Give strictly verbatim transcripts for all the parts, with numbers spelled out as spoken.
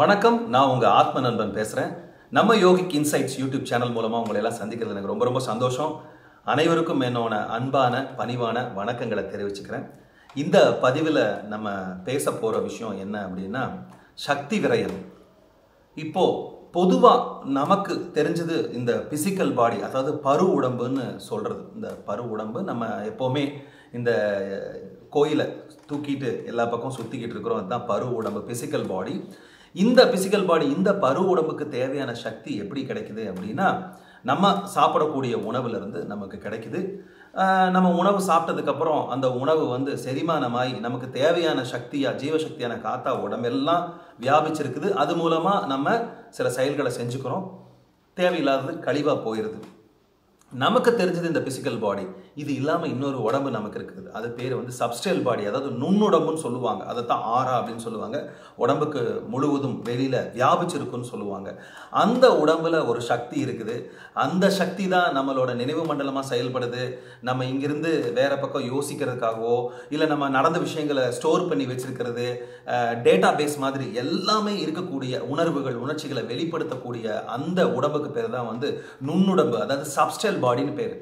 வணக்கம், நான் உங்க ஆத்ம நண்பன் பேசுறேன். நம்ம யோகிக் இன்சைட்ஸ் யூடியூப் சேனல் மூலமா உங்களை எல்லாம் சந்திக்கிறது எனக்கு ரொம்ப ரொம்ப சந்தோஷம். அனைவருக்கும் என்னோட அன்பான பணிவான வணக்கங்களை தெரிவிச்சுக்கிறேன். இந்த பதிவில் நம்ம பேச போகிற விஷயம் என்ன அப்படின்னா, சக்தி விரயம். இப்போது பொதுவாக நமக்கு தெரிஞ்சது இந்த பிசிக்கல் பாடி, அதாவது பரு உடம்புன்னு சொல்கிறது. இந்த பரு உடம்பு நம்ம எப்போவுமே இந்த கோயிலை தூக்கிட்டு எல்லா பக்கம் சுற்றிக்கிட்டு இருக்கிறோம், அதுதான் பரு உடம்பு, பிசிக்கல் பாடி. இந்த பிசிக்கல் பாடி, இந்த பரு உடம்புக்கு தேவையான சக்தி எப்படி கிடைக்குது அப்படின்னா, நம்ம சாப்பிடக்கூடிய உணவுலேருந்து நமக்கு கிடைக்குது. நம்ம உணவு சாப்பிட்டதுக்கப்புறம் அந்த உணவு வந்து செரிமானமாய் நமக்கு தேவையான சக்தியாக, ஜீவசக்தியான காத்தா உடம்பெல்லாம் வியாபிச்சிருக்குது. அது மூலமாக நம்ம சில செயல்களை செஞ்சுக்கிறோம், தேவையில்லாதது கழிவாக போயிடுது. நமக்கு தெரிஞ்சது இந்த பிசிக்கல் பாடி, இது இல்லாமல் இன்னொரு உடம்பு நமக்கு இருக்குது. அது பேர் வந்து சப்ஸ்டைல் பாடி, அதாவது நுண்ணுடம்புன்னு சொல்லுவாங்க. அதை தான் ஆறா அப்படின்னு சொல்லுவாங்க. உடம்புக்கு முழுவதும் வெளியில் வியாபிச்சிருக்குன்னு சொல்லுவாங்க. அந்த உடம்பில் ஒரு சக்தி இருக்குது. அந்த சக்தி தான் நம்மளோட நினைவு மண்டலமாக செயல்படுது. நம்ம இங்கிருந்து வேறு பக்கம் யோசிக்கிறதுக்காகவோ இல்லை நம்ம நடந்த விஷயங்களை ஸ்டோர் பண்ணி வச்சுருக்கிறது, டேட்டா பேஸ் மாதிரி எல்லாமே இருக்கக்கூடிய உணர்வுகள், உணர்ச்சிகளை வெளிப்படுத்தக்கூடிய அந்த உடம்புக்கு பேர் தான் வந்து நுண்ணுடம்பு, அதாவது சப்ஸ்டைல் பாடின்னு பேரு.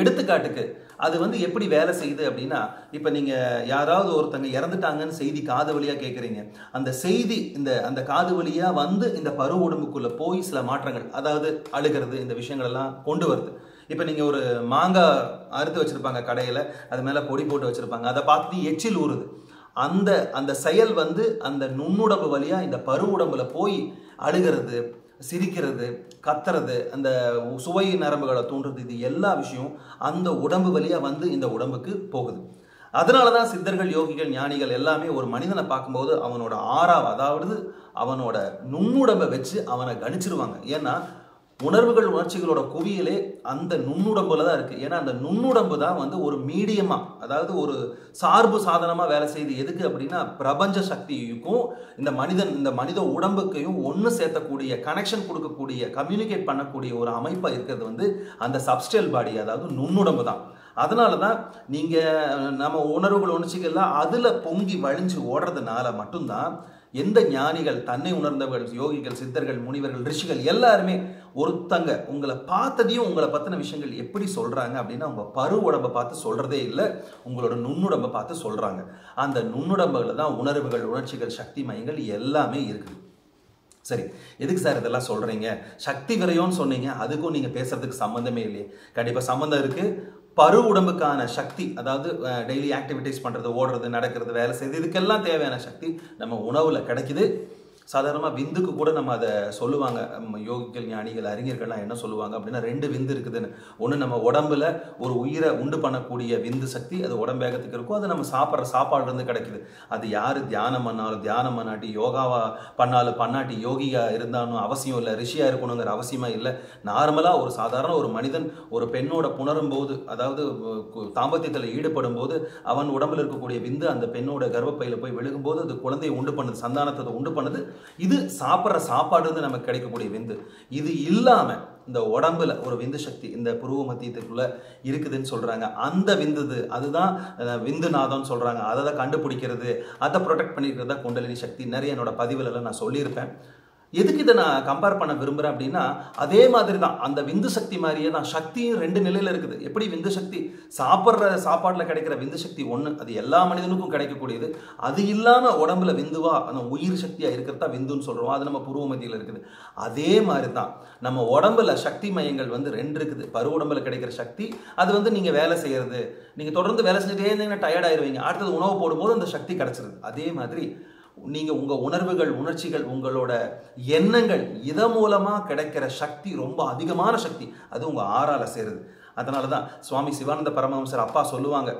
எடுத்துக்காட்டுக்கு அது வந்து எப்படி வேலை செய்யுது அப்படின்னா, இப்போ நீங்கள் யாராவது ஒருத்தங்க இறந்துட்டாங்கன்னு செய்தி காது வழியாக கேட்குறீங்க. அந்த செய்தி இந்த அந்த காது வழியாக வந்து இந்த பரு உடம்புக்குள்ளே போய் சில மாற்றங்கள், அதாவது அழுகிறது, இந்த விஷயங்களெல்லாம் கொண்டு வருது. இப்போ நீங்கள் ஒரு மாங்காய் அறுத்து வச்சுருப்பாங்க கடையில், அது மேலே பொடி போட்டு வச்சுருப்பாங்க, அதை பார்த்து எச்சில் ஊறுது. அந்த அந்த செயல் வந்து அந்த நுண்ணுடம்பு வழியாக இந்த பரு உடம்புல போய் அழுகிறது, சிரிக்கிறது, கத்துறது, அந்த சுவை நரம்புகளை தூண்டுறது, இது எல்லா விஷயம் அந்த உடம்பு வழியாக வந்து இந்த உடம்புக்கு போகுது. அதனால தான் சித்தர்கள், யோகிகள், ஞானிகள் எல்லாமே ஒரு மனிதனை பார்க்கும்போது அவனோட ஆறா, அதாவது அவனோட நுண்ணுடம்பை வச்சு அவனை கணிச்சிருவாங்க. ஏன்னா உணர்வுகள், உணர்ச்சிகளோட குவியலே அந்த நுண்ணுடம்புல தான் இருக்குது. ஏன்னா அந்த நுண்ணுடம்பு தான் வந்து ஒரு மீடியமாக, அதாவது ஒரு சார்பு சாதனமாக வேலை செய்யுது. எதுக்கு அப்படின்னா, பிரபஞ்ச சக்திக்கும் இந்த மனிதன், இந்த மனித உடம்புக்கையும் ஒன்று சேர்த்தக்கூடிய, கனெக்ஷன் கொடுக்கக்கூடிய, கம்யூனிகேட் பண்ணக்கூடிய ஒரு அமைப்பாக இருக்கிறது வந்து அந்த சப்ஸ்டைல் பாடி, அதாவது நுண்ணுடம்பு தான். அதனால தான் நீங்கள் நம்ம உணர்வுகள், உணர்ச்சிகள்லாம் அதில் பொங்கி வழிஞ்சு ஓடுறதுனால மட்டும்தான் எந்த ஞானிகள், தன்னை உணர்ந்தவர்கள், யோகிகள், சித்தர்கள், முனிவர்கள், ரிஷிகள் எல்லாருமே ஒருத்தங்க உங்களை பார்த்ததையும் உங்களை பற்றின விஷயங்கள் எப்படி சொல்கிறாங்க அப்படின்னா, உங்கள் பரு உடம்பை பார்த்து சொல்கிறதே இல்லை, உங்களோட நுண்ணுடம்பை பார்த்து சொல்கிறாங்க. அந்த நுண்ணுடம்பில் தான் உணர்வுகள், உணர்ச்சிகள், சக்தி மயங்கள் எல்லாமே இருக்குது. சரி, எதுக்கு சார் இதெல்லாம் சொல்கிறீங்க? சக்தி விரயம்னு சொன்னீங்க, அதுக்கும் நீங்கள் பேசுகிறதுக்கு சம்மந்தமே இல்லையே. கண்டிப்பாக சம்மந்தம் இருக்குது. பரு உடம்புக்கான சக்தி, அதாவது டெய்லி ஆக்டிவிட்டீஸ் பண்ணுறது, ஓடுறது, நடக்கிறது, வேலை செய்யுது, இதுக்கெல்லாம் தேவையான சக்தி நம்ம உணவில் கிடைக்குது. சாதாரணமாக விந்துக்கு கூட நம்ம அதை சொல்லுவாங்க. யோகிகள், ஞானிகள், அறிஞர்கள்லாம் என்ன சொல்லுவாங்க அப்படின்னா, ரெண்டு விந்து இருக்குதுன்னு. ஒன்று நம்ம உடம்பில் ஒரு உயிரை உண்டு பண்ணக்கூடிய விந்து சக்தி, அது உடம்பேகத்துக்கு இருக்கும். அது நம்ம சாப்பிட்ற சாப்பாடுலேருந்து கிடைக்குது. அது யார் தியானம் பண்ணாலும் தியானம் பண்ணாட்டி, யோகாவா பண்ணாலும் பண்ணாட்டி, யோகியாக இருந்தாலும் அவசியம் இல்லை, ரிஷியாக இருக்கணுங்கிற அவசியமாக இல்லை. நார்மலாக ஒரு சாதாரண ஒரு மனிதன் ஒரு பெண்ணோட புணரும்போது, அதாவது தாம்பத்தியத்தில் ஈடுபடும் போது, அவன் உடம்பில் இருக்கக்கூடிய விந்து அந்த பெண்ணோட கர்ப்பப்பையில் போய் விழுகும்போது அது குழந்தையை உண்டு பண்ணுது, சந்தானத்தை உண்டு பண்ணுது. இது சாப்பிட்ற சாப்பாடு வந்து நமக்கு கிடைக்கக்கூடிய விந்து. இது இல்லாமல் இந்த உடம்புல ஒரு விந்து சக்தி இந்த புருவ மத்தியத்துக்குள்ள இருக்குதுன்னு சொல்றாங்க. அந்த விந்துது அதுதான் விந்துநாதம்னு சொல்றாங்க. அதை தான் கண்டுபிடிக்கிறது, அதை ப்ரொடெக்ட் பண்ணிக்கிறது தான் குண்டலினி சக்தி. நிறைய என்னோட பதிவுலலாம் நான் சொல்லியிருப்பேன். எதுக்கு இதை நான் கம்பேர் பண்ண விரும்புகிறேன் அப்படின்னா, அதே மாதிரி தான் அந்த விந்து சக்தி மாதிரியே தான் சக்தியும் ரெண்டு நிலையில் இருக்குது. எப்படி விந்து சக்தி சாப்பிட்ற சாப்பாட்டில் கிடைக்கிற விந்து சக்தி ஒன்று, அது எல்லா மனிதனுக்கும் கிடைக்கக்கூடியது. அது இல்லாமல் உடம்புல விந்துவாக அந்த உயிர் சக்தியாக இருக்கிறதா விந்துன்னு சொல்கிறோம், அது நம்ம புருவ மத்தியில் இருக்குது. அதே மாதிரி தான் நம்ம உடம்புல சக்தி மையங்கள் வந்து ரெண்டு இருக்குது. பரு உடம்புல கிடைக்கிற சக்தி, அது வந்து நீங்கள் வேலை செய்கிறது, நீங்கள் தொடர்ந்து வேலை செஞ்சுட்டே இருந்தீங்கன்னா டயர்ட் ஆயிடுவீங்க, அடுத்தது உணவு போடும்போது அந்த சக்தி கிடச்சிருது. அதே மாதிரி நீங்கள் உங்கள் உணர்வுகள், உணர்ச்சிகள், உங்களோட எண்ணங்கள், இதன் மூலமாக கிடைக்கிற சக்தி ரொம்ப அதிகமான சக்தி, அது உங்கள் ஆறால் சேருது. அதனால தான் சுவாமி சிவானந்த பரமஹம்சர் அப்பா சொல்லுவாங்க,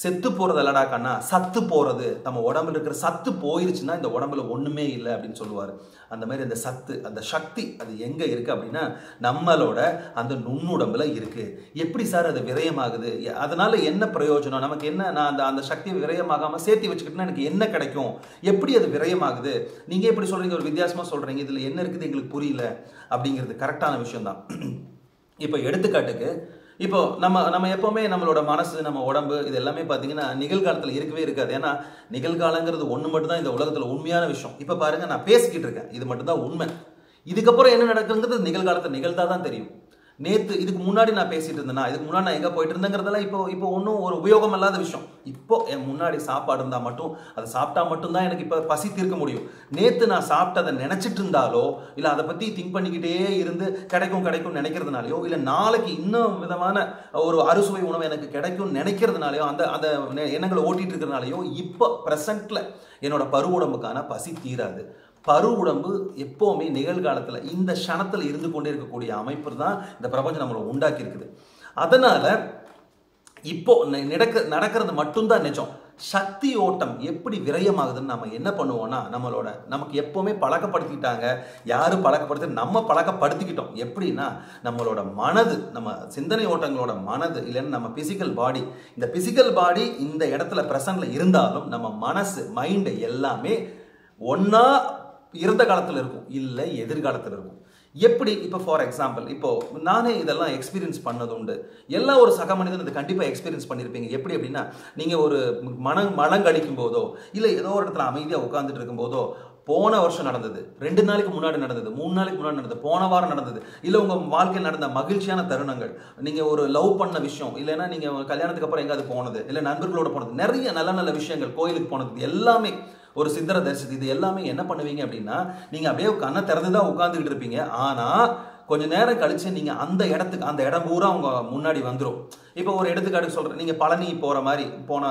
செத்து போகிறது இல்லடா கண்ணா, சத்து போகிறது. நம்ம உடம்புல இருக்கிற சத்து போயிடுச்சுன்னா இந்த உடம்புல ஒன்றுமே இல்லை அப்படின்னு சொல்லுவார். அந்த மாதிரி அந்த சத்து, அந்த சக்தி, அது எங்கே இருக்குது அப்படின்னா நம்மளோட அந்த நுண்ணுடம்புல இருக்குது. எப்படி சார் அது விரயமாகுது? அதனால் என்ன பிரயோஜனம் நமக்கு? என்ன நான் அந்த அந்த சக்தியை விரயமாகாமல் சேர்த்து வச்சுக்கிட்டேன்னா எனக்கு என்ன கிடைக்கும்? எப்படி அது விரயமாகுது? நீங்கள் எப்படி சொல்கிறீங்க, ஒரு வித்தியாசமாக சொல்கிறீங்க, இதில் என்ன இருக்குது எங்களுக்கு புரியல அப்படிங்கிறது கரெக்டான விஷயம்தான். இப்போ எடுத்துக்காட்டுக்கு இப்போ நம்ம நம்ம எப்பவுமே நம்மளோட மனசு நம்ம உடம்பு இது எல்லாமே பார்த்தீங்கன்னா நிகழ்காலத்தில் இருக்கவே இருக்காது. ஏன்னா நிகழ்காலங்கிறது ஒன்று மட்டும்தான் இந்த உலகத்தில் உண்மையான விஷயம். இப்போ பாருங்கள், நான் பேசிக்கிட்டு இருக்கேன், இது மட்டும்தான் உண்மை. இதுக்கப்புறம் என்ன நடக்குதுங்கிறது நிகழ்காலத்தில் நிகழ்ந்தால் தான் தெரியும். நேற்று இதுக்கு முன்னாடி நான் பேசிட்டு இருந்தேன்னா, இதுக்கு முன்னாடி நான் எங்கே போயிட்டு இருந்தேங்கிறதெல்லாம் இப்போ இப்போ ஒன்றும் ஒரு உபயோகம் இல்லாத விஷயம். இப்போ என் முன்னாடி சாப்பாடு இருந்தால் மட்டும், அதை சாப்பிட்டா மட்டும்தான் எனக்கு இப்போ பசி தீர்க்க முடியும். நேற்று நான் சாப்பிட்டதை நினச்சிட்டு இருந்தாலோ இல்லை அதை பற்றி திங்க் பண்ணிக்கிட்டே இருந்து கிடைக்கும் கிடைக்கும் நினைக்கிறதுனாலையோ இல்லை நாளைக்கு இன்னும் விதமான ஒரு அறுசுவை உணவு எனக்கு கிடைக்கும் நினைக்கிறதுனாலையோ அந்த அந்த எண்ணங்களை ஓட்டிகிட்டு இருக்கிறதுனாலையோ இப்போ ப்ரெசண்ட்டில் என்னோடய பரு உடம்புக்கான பசி தீராது. பரு உடம்பு எப்போவுமே நிகழ்காலத்தில் இந்த க்ஷணத்தில் இருந்து கொண்டே இருக்கக்கூடிய அமைப்பு தான் இந்த பிரபஞ்சம் நம்மளை உண்டாக்கி இருக்குது. அதனால் இப்போ நடக்க நடக்கிறது மட்டும்தான் நிஜம். சக்தி ஓட்டம் எப்படி விரயமாகுதுன்னு நம்ம என்ன பண்ணுவோம்னா, நம்மளோட நமக்கு எப்போவுமே பழக்கப்படுத்திக்கிட்டாங்க. யாரும் பழக்கப்படுத்த நம்ம பழக்கப்படுத்திக்கிட்டோம். எப்படின்னா நம்மளோட மனது, நம்ம சிந்தனை ஓட்டங்களோட மனது இல்லைன்னா நம்ம பிசிக்கல் பாடி, இந்த பிசிக்கல் பாடி இந்த இடத்துல ப்ரெசன்ட்ல இருந்தாலும் நம்ம மனசு மைண்டு எல்லாமே ஒன்றா இருந்த காலத்தில் இருக்கும் இல்லை எதிர்காலத்தில் இருக்கும். எப்படி இப்போ ஃபார் எக்ஸாம்பிள், இப்போது நானே இதெல்லாம் எக்ஸ்பீரியன்ஸ் பண்ணது உண்டு. எல்லா ஒரு சக மனிதனும் இதை கண்டிப்பாக எக்ஸ்பீரியன்ஸ் பண்ணியிருப்பீங்க. எப்படி அப்படின்னா, நீங்கள் ஒரு மனம் மலங்கழிக்கும் போதோ இல்லை ஏதோ ஒரு இடத்துல அமைதியாக உட்காந்துட்டு இருக்கும்போதோ, போன வருஷம் நடந்தது, ரெண்டு நாளைக்கு முன்னாடி நடந்தது, மூணு நாளைக்கு முன்னாடி நடந்தது, போன வாரம் நடந்தது, இல்லை உங்கள் வாழ்க்கையில் நடந்த மகிழ்ச்சியான தருணங்கள், நீங்கள் ஒரு லவ் பண்ண விஷயம், இல்லைன்னா நீங்கள் கல்யாணத்துக்கு அப்புறம் எங்காவது போனது, இல்லை நண்பர்களோடு போனது, நிறைய நல்ல நல்ல விஷயங்கள், கோயிலுக்கு போனது, எல்லாமே ஒரு சிந்தனை தரிசனம், இது எல்லாமே என்ன பண்ணுவீங்க அப்படின்னா, நீங்கள் அப்படியே கண்ணை திறந்து தான் உட்காந்துக்கிட்டு இருப்பீங்க. ஆனால் கொஞ்சம் நேரம் கழித்து நீங்கள் அந்த இடத்துக்கு அந்த இடம் பூரா அவங்க முன்னாடி வந்துடும். இப்போ ஒரு எடுத்துக்காட்டுக்கு சொல்கிறேன், நீங்கள் பழனி போகிற மாதிரி போன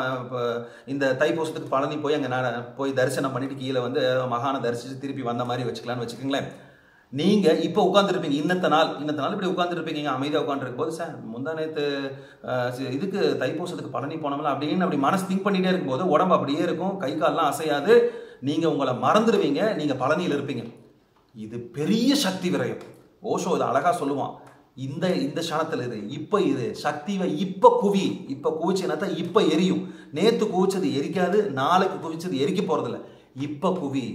இந்த தைப்பூசத்துக்கு பழனி போய் அங்கே நான் போய் தரிசனம் பண்ணிவிட்டு கீழே வந்து மகானை தரிசித்து திருப்பி வந்த மாதிரி வச்சுக்கலான்னு வச்சுக்கோங்களேன். நீங்கள் இப்போ உட்காந்துருப்பீங்க, இன்னத்த நாள் இன்னத்த நாள் இப்படி உட்காந்துருப்பீங்க. நீங்கள் அமைதியாக உட்காந்துருக்கும் போது, சார் முந்தா நேற்று இதுக்கு தைப்பூசத்துக்கு பழனி போனோம்னா அப்படின்னு அப்படி மனசு திங்க் பண்ணிகிட்டே இருக்கும்போது உடம்பு அப்படியே இருக்கும், கை கால்லாம் அசையாது, நீங்கள் உங்களை மறந்துடுவீங்க, நீங்கள் பழனியில் இருப்பீங்க. இது பெரிய சக்தி விரயம். ஓஷோ இது அழகாக சொல்லுவான், இந்த இந்த க்ஷணத்தில் இது இப்போ இது சக்திவை இப்போ குவி, இப்போ குவிச்சுனாத்தா இப்போ எரியும். நேற்று குவிச்சது எரிக்காது, நாளைக்கு குவிச்சது எரிக்க போகிறதில்ல, இப்போ குவி.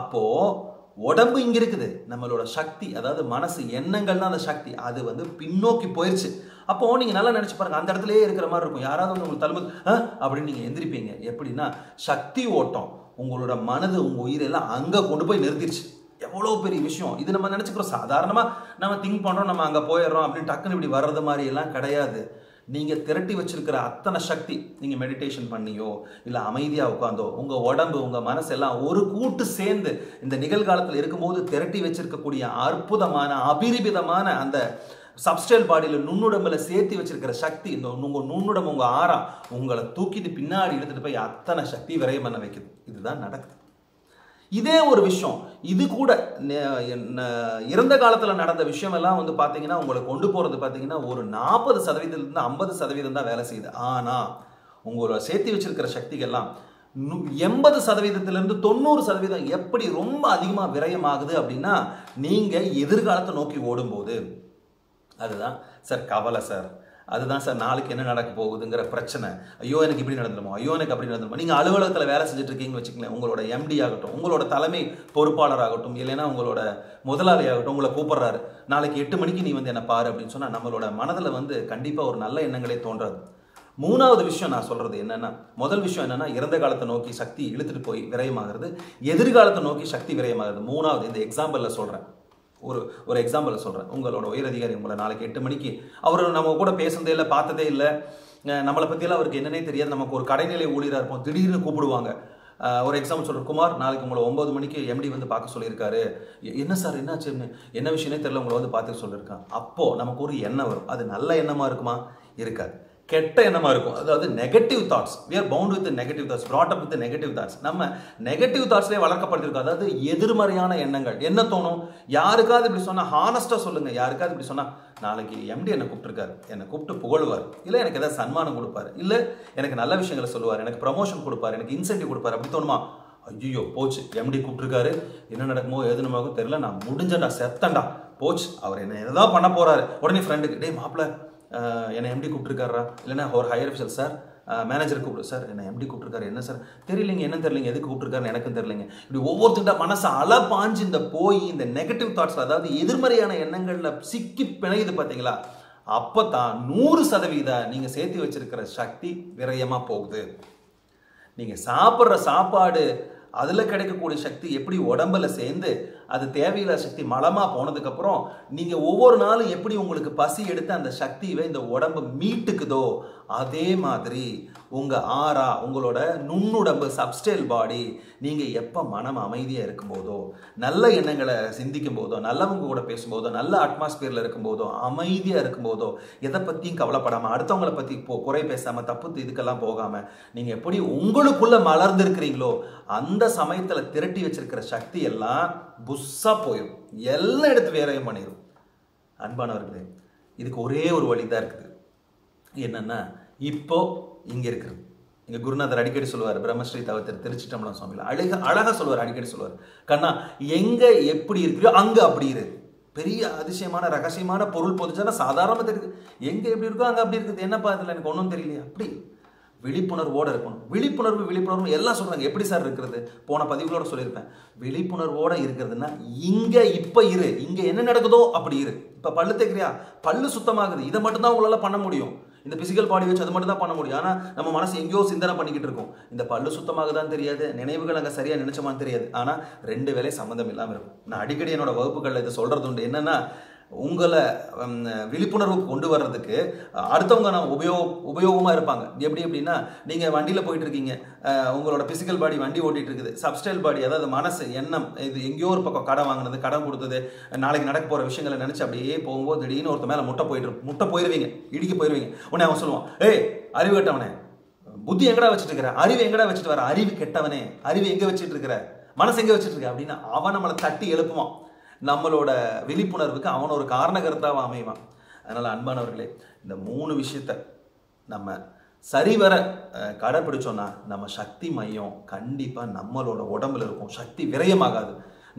அப்போது உடம்பு இங்கே இருக்குது, நம்மளோட சக்தி அதாவது மனசு எண்ணங்கள் தான் அந்த சக்தி, அது வந்து பின்னோக்கி போயிடுச்சு. அப்போது நீங்கள் நல்லா நினச்சி பாருங்கள், அந்த இடத்துலையே இருக்கிற மாதிரி இருக்கும். யாராவது வந்து உங்களுக்கு தழும்பு அப்படின்னு நீங்கள் எந்திரிப்பீங்க. எப்படின்னா சக்தி ஓட்டம் உங்களோட மனது உங்கள் உயிரெல்லாம் அங்கே கொண்டு போய் நிறுத்திடுச்சு. எவ்வளோ பெரிய விஷயம் இது. நம்ம நினச்சிக்கிறோம் சாதாரணமாக நம்ம திங்க் பண்ணுறோம், நம்ம அங்கே போயிடுறோம் அப்படின்னு டக்குன்னு இப்படி வர்றது மாதிரி எல்லாம் கிடையாது. நீங்கள் திரட்டி வச்சிருக்கிற அத்தனை சக்தி, நீங்கள் மெடிடேஷன் பண்ணியோ இல்லை அமைதியாக உட்காந்தோ, உங்கள் உடம்பு உங்கள் மனசெல்லாம் ஒரு கூட்டு சேர்ந்து இந்த நிகழ்காலத்தில் இருக்கும்போது திரட்டி வச்சிருக்கக்கூடிய அற்புதமான அபரிமிதமான அந்த சப்ஸ்டைல் பாடியில் நுண்ணுடம்பில் சேர்த்து வச்சிருக்கிற சக்தி, இந்த உங்கள் நுண்ணுடம்பு உங்கள் ஆறா உங்களை தூக்கிட்டு பின்னாடி எடுத்துகிட்டு போய் அத்தனை சக்தி விரயம் பண்ண வைக்குது. இதுதான் நடக்குது. இதே ஒரு விஷயம், இது கூட இறந்த காலத்தில் நடந்த விஷயமெல்லாம் வந்து பார்த்தீங்கன்னா உங்களை கொண்டு போகிறது பார்த்தீங்கன்னா ஒரு நாற்பது சதவீதத்துலேருந்து ஐம்பது சதவீதம் தான் வேலை செய்யுது. ஆனால் உங்களை சேர்த்து வச்சிருக்கிற சக்திகள்லாம் எண்பது சதவீதத்திலேருந்து தொண்ணூறு சதவீதம் எப்படி ரொம்ப அதிகமாக விரயமாகுது அப்படின்னா, நீங்கள் எதிர்காலத்தை நோக்கி ஓடும்போது. அதுதான் சார் கவலை, சார் அதுதான் சார் நாளைக்கு என்ன நடக்க போகுதுங்கிற பிரச்சனை, ஐயோ எனக்கு இப்படி நடந்துடுமோ, ஐயோ எனக்கு அப்படி நடந்துடுமோ. நீங்கள் அலுவலகத்தில் வேலை செஞ்சுட்டு இருக்கீங்கன்னு வச்சுக்கோங்களேன், உங்களோட எம்டி ஆகட்டும், உங்களோட தலைமை பொறுப்பாளர் ஆகட்டும், இல்லைன்னா உங்களோட முதலாளி ஆகட்டும், உங்களை கூப்பிட்றாரு நாளைக்கு எட்டு மணிக்கு நீ வந்து என்ன பாரு அப்படின்னு சொன்னால் நம்மளோட மனதில் வந்து கண்டிப்பாக ஒரு நல்ல எண்ணங்களே தோன்றாது. மூணாவது விஷயம் நான் சொல்கிறது என்னென்னா, முதல் விஷயம் என்னென்னா இறந்த காலத்தை நோக்கி சக்தி இழுத்துட்டு போய் விரயமாகிறது, எதிர்காலத்தை நோக்கி சக்தி விரயமாகிறது. மூணாவது இந்த எக்ஸாம்பிளில் சொல்கிறேன், ஒரு ஒரு எக்ஸாம்பிள் சொல்கிறேன். உங்களோட உயரதிகாரி உங்களை நாளைக்கு எட்டு மணிக்கு, அவர் நம்ம கூட பேசுனதே இல்லை, பார்த்ததே இல்லை, நம்மளை பற்றியெல்லாம் அவருக்கு என்னன்னே தெரியாது, நமக்கு ஒரு கடைநிலை ஊழியராக இருப்போம், திடீர்னு கூப்பிடுவாங்க. ஒரு எக்ஸாம்பிள் சொல்கிறேன், குமார் நாளைக்கு உங்களை ஒம்பது மணிக்கு எம்டி வந்து பார்க்க சொல்லியிருக்காரு. என்ன சார் என்னாச்சு, என்ன விஷயமே தெரியல, உங்களை வந்து பார்த்துக்க சொல்லியிருக்கான். அப்போது நமக்கு ஒரு எண்ணம் வரும். அது நல்ல எண்ணமாக இருக்குமா? இருக்காது. கெட்ட எண்ணமாக இருக்கும். அதாவது negative thoughts. We are bound with negative thoughts, brought up with negative thoughts. நம்ம நெகட்டிவ் தாட்ஸ்லேயே வளர்க்கப்பட்டிருக்கோம். அதாவது எதிர்மறையான எண்ணங்கள். என்ன தோணும் யாருக்காவது இப்படி சொன்னால், ஹானஸ்ட்டாக சொல்லுங்கள், யாருக்காவது இப்படி சொன்னால் நாளைக்கு எம்டி என்னை கூப்பிட்டுருக்காரு, என்னை கூப்பிட்டு புகழ்வார், இல்லை எனக்கு ஏதாவது சன்மானம் கொடுப்பார், இல்லை எனக்கு நல்ல விஷயங்களை சொல்லுவார், எனக்கு ப்ரமோஷன் கொடுப்பார், எனக்கு இன்சென்டிவ் கொடுப்பார் அப்படி தோணுமா? ஐயோ போச்சு, எம்டி கூப்பிட்டுருக்காரு, என்ன நடக்குமோ எது நமக்கோ தெரியல, நான் முடிஞ்சண்டா, செத்தண்டா, போச்சு, அவர் என்ன எதாவது பண்ண போகிறாரு. உடனே ஃப்ரெண்டுக்கு, டே மாப்பிள்ளை என்னை எம்டி கூப்பிட்டுருக்காரா, இல்லைன்னா ஒரு ஹையர் ஆஃபிஷியல் சார், மேனேஜர் கூப்பிடு சார், என்னை எம்டி கூப்பிட்டுருக்காரு, என்ன சார் தெரியலைங்க, என்ன தெரியலைங்க, எதுக்கு கூப்பிட்டுருக்காருன்னு எனக்கும் தெரியலைங்க. இப்படி ஒவ்வொருத்தருக்கிட்ட மனசை அளப்பாஞ்சு இந்த போய் இந்த நெகட்டிவ் தாட்ஸில், அதாவது எதிர்மறையான எண்ணங்களில் சிக்கி பிணையுது பார்த்தீங்களா? அப்பதான் நூறு சதவீதம் நீங்கள் சேர்த்து வச்சிருக்கிற சக்தி விரயமாக போகுது. நீங்கள் சாப்பிட்ற சாப்பாடு அதில் கிடைக்கக்கூடிய சக்தி எப்படி உடம்பில் சேர்ந்து அது தேவையில்லாத சக்தி மலமாக போனதுக்கப்புறம் நீங்கள் ஒவ்வொரு நாளும் எப்படி உங்களுக்கு பசி எடுத்து அந்த சக்தியை இந்த உடம்பு மீட்டுக்குதோ அதே மாதிரி உங்கள் ஆறா உங்களோட நுண்ணுடம்பு சப்ஸ்டைல் பாடி நீங்கள் எப்போ மனம் அமைதியாக இருக்கும்போதோ நல்ல எண்ணங்களை சிந்திக்கும் போதோ நல்லவங்க கூட பேசும்போதோ நல்ல அட்மாஸ்பியரில் இருக்கும்போதோ அமைதியாக இருக்கும்போதோ எதை பற்றியும் கவலைப்படாமல் அடுத்தவங்களை பற்றி போ குறை பேசாமல் தப்பு இதுக்கெல்லாம் போகாமல் நீங்கள் எப்படி உங்களுக்குள்ளே மலர்ந்துருக்கிறீங்களோ அந்த சமயத்தில் திரட்டி வச்சிருக்கிற சக்தி எல்லாம் புஸ்ஸா போயிடும், எல்லாம் எடுத்து வேறையும் பண்ணிடும். அன்பானவர்களே, இதுக்கு ஒரே ஒரு வழிதான் இருக்குது. என்னன்னா இப்போ இங்கே இருக்கிறது. இங்கே குருநாதர் அடிக்கடி சொல்லுவார், பிரம்மஸ்ரீ தவத்திரு திருச்சிட்டம்பலம் சுவாமியில் அழக அழகாக சொல்லுவார், அடிக்கடி சொல்லுவார், கண்ணா எங்கே எப்படி இருக்கிறோ அங்கே அப்படி இரு. பெரிய அதிசயமான ரகசியமான பொருள் பொதுச்சானா சாதாரணமாக தெரியுது, எங்கே எப்படி இருக்கோ அங்கே அப்படி இருக்குது. என்னப்பா இதில் எனக்கு ஒன்றும் தெரியலையே. அப்படி விழிப்புணர்வோடு இருக்கணும். விழிப்புணர்வு விழிப்புணர்வு எல்லாம் சொல்கிறாங்க. எப்படி சார் இருக்கிறது? போன பதிவுகளோடு சொல்லியிருப்பேன், விழிப்புணர்வோடு இருக்கிறதுனா இங்கே இப்போ இரு, இங்கே என்ன நடக்குதோ அப்படி இரு. இப்போ பல்லு தேய்க்கிறியா, பல்லு சுத்தமாகுது, இதை மட்டும்தான் உங்களால் பண்ண முடியும். இந்த பிசிக்கல் பாடி வச்சு அது மட்டும் தான் பண்ண முடியும். ஆனால் நம்ம மனசு எங்கேயோ சிந்தனை பண்ணிக்கிட்டு இருக்கோம். இந்த பல்லு சுத்தமாகதான் தெரியாது, நினைவுகள் அங்கே சரியாக நினைச்சமான்னு தெரியாது. ஆனால் ரெண்டு வேலை சம்மந்தம் இல்லாமல் இருக்கும். நான் அடிக்கடி என்னோட வகுப்புகளில் இதை சொல்கிறது உண்டு. என்னென்னா உங்களை விழிப்புணர்வு கொண்டு வர்றதுக்கு அடுத்தவங்க நான் உபயோக உபயோகமாக இருப்பாங்க. எப்படி எப்படின்னா, நீங்கள் வண்டியில் போயிட்டு இருக்கீங்க, உங்களோட பிசிக்கல் பாடி வண்டி ஓட்டிகிட்டு இருக்குது, சப்ஸ்டைல் பாடி அதாவது மனசு எண்ணம் இது எங்கேயோ ஒரு பக்கம் கடை வாங்கினது, கடன் கொடுத்தது, நாளைக்கு நடக்க போகிற விஷயங்களை நினச்சி அப்படியே போகும்போது திடீர்னு ஒருத்த மேலே முட்டை போயிட்டு முட்டை போயிடுவீங்க, இடிக்க போயிடுவீங்க. உடனே அவன் சொல்லுவான், ஏய் அறிவு கெட்டவனே, புத்தி எங்கடா வச்சுட்டு இருக்கிற, அறிவு எங்கடா வச்சுட்டு வர, அறிவு கெட்டவனே, அறிவு எங்கே வச்சுட்டு இருக்கிற, மனசு எங்கே வச்சுட்டு இருக்க அப்படின்னு அவன் நம்மளை தட்டி எழுப்புவான். நம்மளோட விழிப்புணர்வுக்கு அவன் ஒரு காரணகர்த்தாக அமைவான். அதனால் அன்பானவர்களே, இந்த மூணு விஷயத்த நம்ம சரிவர கடைப்பிடிச்சோன்னா நம்ம சக்தி மையம் கண்டிப்பாக நம்மளோட உடம்புல இருக்கும். சக்தி விரயமாகாது.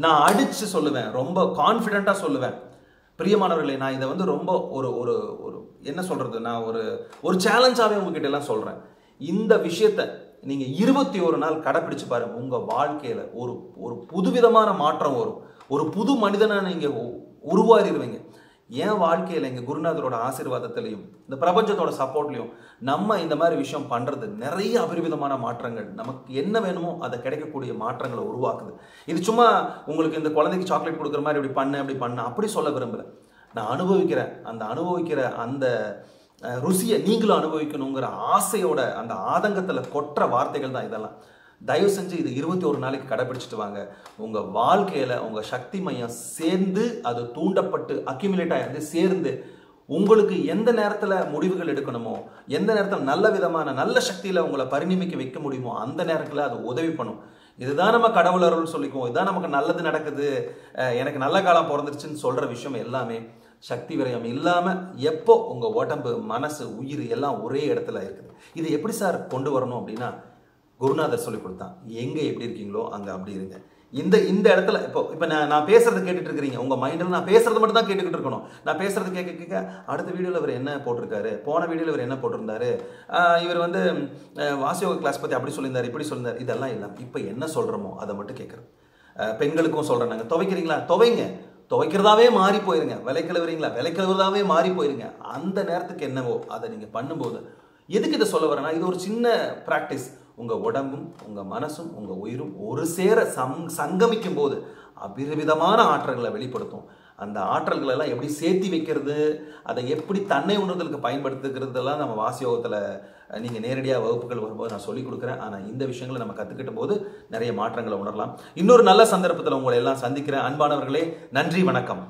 நான் அடித்து சொல்லுவேன், ரொம்ப கான்ஃபிடெண்ட்டாக சொல்லுவேன். பிரியமானவர்களே, நான் இதை வந்து ரொம்ப ஒரு ஒரு ஒரு என்ன சொல்கிறது, நான் ஒரு ஒரு சேலஞ்சாகவே உங்ககிட்ட எல்லாம் சொல்கிறேன். இந்த விஷயத்த நீங்கள் இருபத்தி ஒரு நாள் கடைப்பிடிச்சு பாருங்கள். உங்கள் வாழ்க்கையில் ஒரு ஒரு புதுவிதமான மாற்றம் வரும். ஒரு புது மனிதனை நீங்கள் உருவாறிடுவீங்க. என் வாழ்க்கையில் எங்கள் குருநாதரோட ஆசீர்வாதத்திலையும் இந்த பிரபஞ்சத்தோட சப்போர்ட்லையும் நம்ம இந்த மாதிரி விஷயம் பண்ணுறது நிறைய அபரிவிதமான மாற்றங்கள், நமக்கு என்ன வேணுமோ அதை கிடைக்கக்கூடிய மாற்றங்களை உருவாக்குது. இது சும்மா உங்களுக்கு இந்த குழந்தைக்கு சாக்லேட் கொடுக்குற மாதிரி இப்படி பண்ண இப்படி பண்ண அப்படி சொல்ல விரும்பலை. நான் அனுபவிக்கிறேன், அந்த அனுபவிக்கிற அந்த ருசியை நீங்களும் அனுபவிக்கணுங்கிற ஆசையோட அந்த ஆதங்கத்தில் கொட்டுற வார்த்தைகள் தான் இதெல்லாம். தயவு செஞ்சு இது இருபத்தி ஒரு நாளைக்கு கடைப்பிடிச்சிட்டு வாங்க. உங்கள் வாழ்க்கையில் உங்கள் சக்தி மையம் சேர்ந்து அது தூண்டப்பட்டு அக்யூமுலேட் ஆகிருந்து சேர்ந்து உங்களுக்கு எந்த நேரத்தில் முடிவுகள் எடுக்கணுமோ, எந்த நேரத்தில் நல்ல விதமான நல்ல சக்தியில் உங்களை பரிணமிக்க வைக்க முடியுமோ அந்த நேரத்தில் அது உதவி பண்ணும். இதுதான் நம்ம கடவுள் அருள் சொல்லிக்குவோம், இதுதான் நமக்கு நல்லது நடக்குது, எனக்கு நல்ல காலம் பிறந்துருச்சுன்னு சொல்கிற விஷயம் எல்லாமே சக்தி விரயம் இல்லாமல் எப்போ உங்கள் உடம்பு மனசு உயிர் எல்லாம் ஒரே இடத்துல இருக்குது. இது எப்படி சார் கொண்டு வரணும் அப்படின்னா, குருநாதர் சொல்லி கொடுத்தான், எங்கே எப்படி இருக்கீங்களோ அங்கே அப்படி இருங்க. இந்த இந்த இடத்துல இப்போ இப்போ நான் நான் பேசுறது கேட்டுட்டு இருக்கிறீங்க, உங்கள் மைண்டில் நான் பேசுறது மட்டும் தான் கேட்டுக்கிட்டு இருக்கணும். நான் பேசுறது கேட்க கேட்க அடுத்த வீடியோவில் இவர் என்ன போட்டிருக்காரு, போன வீடியோவில் இவர் என்ன போட்டிருந்தாரு, இவர் வந்து வாசியோக கிளாஸ் பற்றி அப்படி சொல்லியிருந்தார் இப்படி சொல்லியிருந்தார், இதெல்லாம் இல்லை. இப்போ என்ன சொல்கிறோமோ அதை மட்டும் கேட்குறது. பெண்களுக்கும் சொல்கிறேன், நாங்கள் துவைக்கிறீங்களா துவைங்க, துவைக்கிறதாவே மாறி போயிருங்க, விலைக்கிழவுறீங்களா விலைக்கிழவுறதாவே மாறி போயிருங்க. அந்த நேரத்துக்கு என்னவோ அதை நீங்கள் பண்ணும்போது, எதுக்கு இதை சொல்ல வரேன்னா, இது ஒரு சின்ன ப்ராக்டிஸ். உங்கள் உடம்பும் உங்கள் மனசும் உங்கள் உயிரும் ஒரு சேர சங் சங்கமிக்கும் போது அபரிவிதமான ஆற்றல்களை வெளிப்படுத்தும். அந்த ஆற்றல்களெல்லாம் எப்படி சேர்த்தி வைக்கிறது, அதை எப்படி தன்னை உணர்தலுக்கு பயன்படுத்துகிறதெல்லாம் நம்ம வாசியோகத்தில் நீங்கள் நேரடியாக வகுப்புகள் வரும்போது நான் சொல்லிக் கொடுக்குறேன். ஆனால் இந்த விஷயங்களை நம்ம கற்றுக்கிட்ட போது நிறைய மாற்றங்களை உணரலாம். இன்னொரு நல்ல சந்தர்ப்பத்தில் உங்களை எல்லாம் சந்திக்கிறேன். அன்பானவர்களே, நன்றி, வணக்கம்.